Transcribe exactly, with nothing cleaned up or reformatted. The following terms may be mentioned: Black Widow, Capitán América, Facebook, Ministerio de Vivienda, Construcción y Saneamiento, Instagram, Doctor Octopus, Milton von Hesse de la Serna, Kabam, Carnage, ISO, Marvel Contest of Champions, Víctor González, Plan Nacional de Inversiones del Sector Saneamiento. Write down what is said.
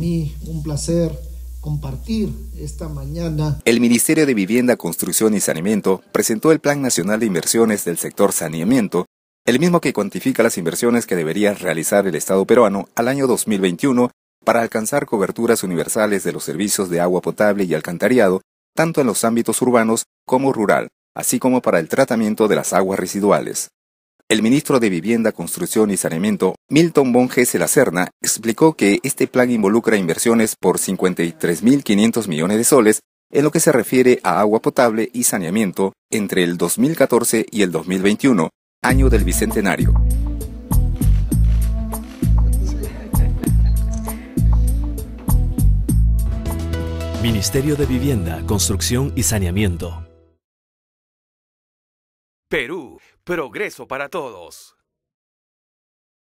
mí un placer compartir esta mañana. El Ministerio de Vivienda, Construcción y Saneamiento presentó el Plan Nacional de Inversiones del Sector Saneamiento, el mismo que cuantifica las inversiones que debería realizar el Estado peruano al año dos mil veintiuno para alcanzar coberturas universales de los servicios de agua potable y alcantarillado, tanto en los ámbitos urbanos como rural, así como para el tratamiento de las aguas residuales. El ministro de Vivienda, Construcción y Saneamiento, Milton von Hesse de la Serna, explicó que este plan involucra inversiones por cincuenta y tres mil quinientos millones de soles en lo que se refiere a agua potable y saneamiento entre el dos mil catorce y el dos mil veintiuno, año del Bicentenario. Ministerio de Vivienda, Construcción y Saneamiento. Perú, progreso para todos.